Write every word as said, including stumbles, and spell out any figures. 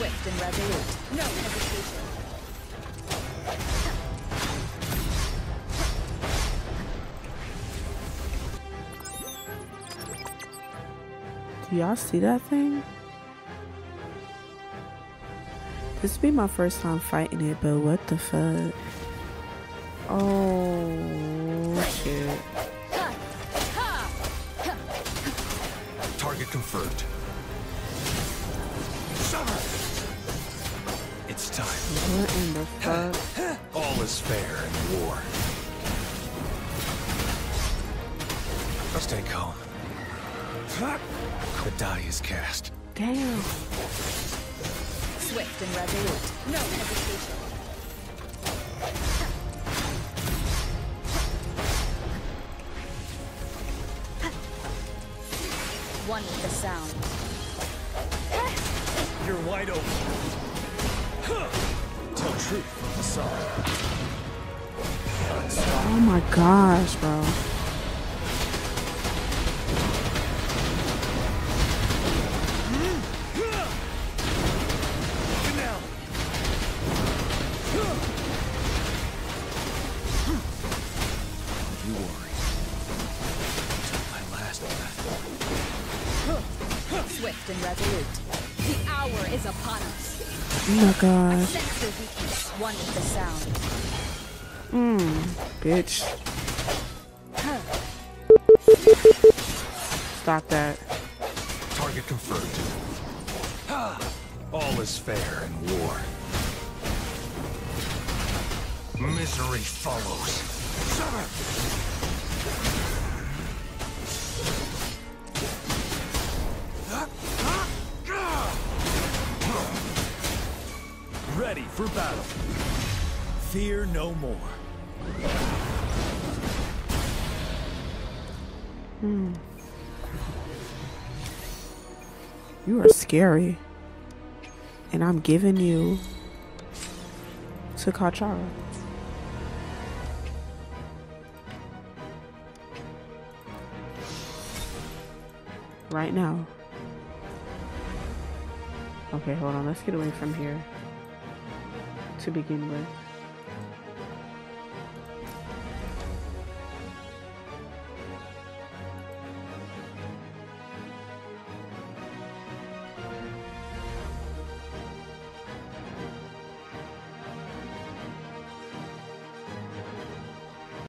Swift and resolute. No hesitation. Do y'all see that thing? This be my first time fighting it, but what the fuck? Oh shit. Target confirmed. Summer! It's time. What in the fuck? All is fair in war. Let's take home. The die is cast. Damn. Swift and resolute. No hesitation. One with the sound. You're wide open. Tell truth, Asad. Oh my gosh, bro. Swift and resolute. The hour is upon us. Oh my god. Sense your weakness. One with the sound. Mmm, bitch. Stop that. Target confirmed. All is fair in war. Misery follows. Summer! Ready for battle. Fear no more. Hmm. You are scary. And I'm giving you Sakachara. Right now. Okay, hold on. Let's get away from here to begin with.